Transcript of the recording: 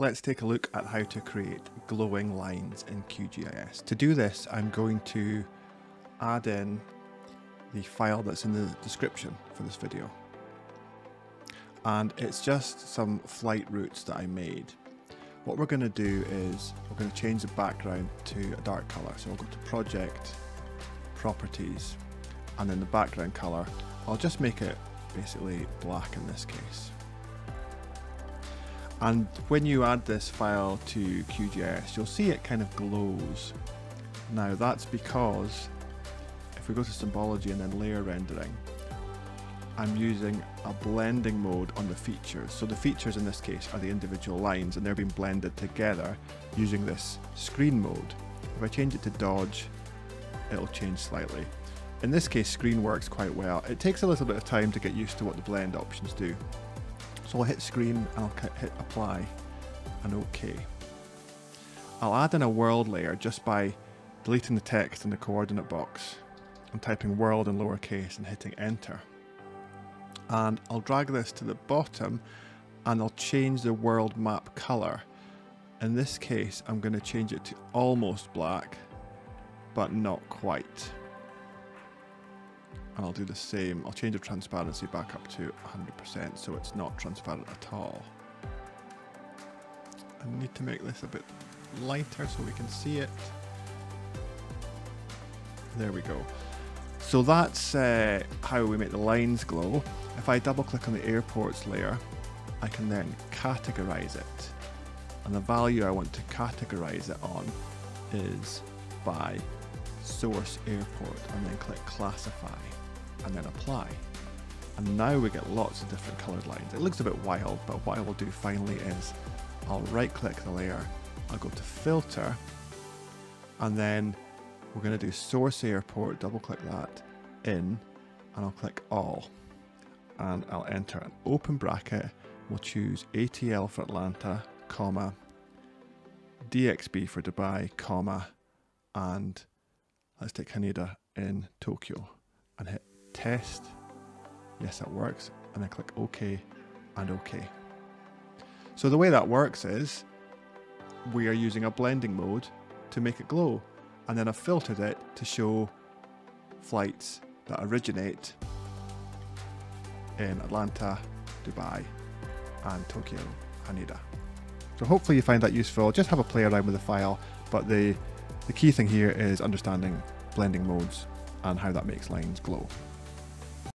Let's take a look at how to create glowing lines in QGIS. To do this, I'm going to add in the file that's in the description for this video. And it's just some flight routes that I made. What we're going to do is we're going to change the background to a dark color. So I'll go to Project, Properties, and then the background color. I'll just make it basically black in this case. And when you add this file to QGIS, you'll see it kind of glows. Now that's because if we go to Symbology and then Layer Rendering, I'm using a blending mode on the features. So the features in this case are the individual lines, and they're being blended together using this screen mode. If I change it to dodge, it'll change slightly. In this case, screen works quite well. It takes a little bit of time to get used to what the blend options do. So I'll hit screen and I'll hit apply and OK. I'll add in a world layer just by deleting the text in the coordinate box and typing world in lowercase and hitting enter. And I'll drag this to the bottom and I'll change the world map color. In this case, I'm going to change it to almost black, but not quite. And I'll do the same. I'll change the transparency back up to 100%, so it's not transparent at all. I need to make this a bit lighter so we can see it. There we go. So that's how we make the lines glow. If I double click on the airports layer, I can then categorize it. And the value I want to categorize it on is by source airport, and then click classify, and then apply. And now we get lots of different colored lines. It looks a bit wild, but what I will do finally is I'll right click the layer, I'll go to filter, and then we're going to do source airport, double click that in, and I'll click all, and I'll enter an open bracket. We'll choose ATL for Atlanta, comma, DXB for Dubai, comma, and let's take Haneda in Tokyo, and hit test. Yes, that works, and then click OK and OK. So the way that works is we are using a blending mode to make it glow. And then I've filtered it to show flights that originate in Atlanta, Dubai, and Tokyo, Haneda. So hopefully you find that useful. Just have a play around with the file, but the key thing here is understanding blending modes and how that makes lines glow.